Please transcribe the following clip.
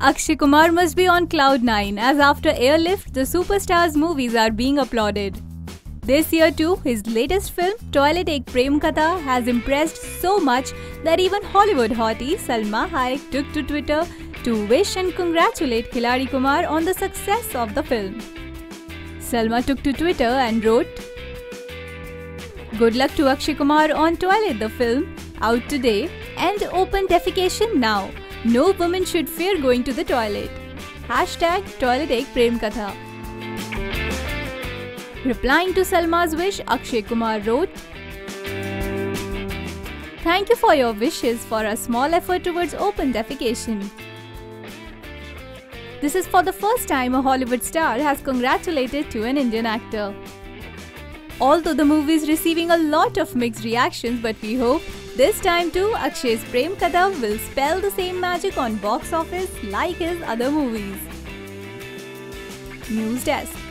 Akshay Kumar must be on cloud 9 as after Airlift, the superstar's movies are being applauded. This year too, his latest film, Toilet: Ek Prem Katha, has impressed so much that even Hollywood hottie Salma Hayek took to Twitter to wish and congratulate Khiladi Kumar on the success of the film. Salma took to Twitter and wrote, "Good luck to Akshay Kumar on Toilet, the film, out today, and open defecation now. No woman should fear going to the toilet. #ToiletEkPremKatha. Replying to Salma's wish, Akshay Kumar wrote, "Thank you for your wishes for a small effort towards open defecation. This is for the first time a Hollywood star has congratulated to an Indian actor. Although the movie is receiving a lot of mixed reactions, but we hope this time too Akshay's Prem Katha will spell the same magic on box office like his other movies." News Desk.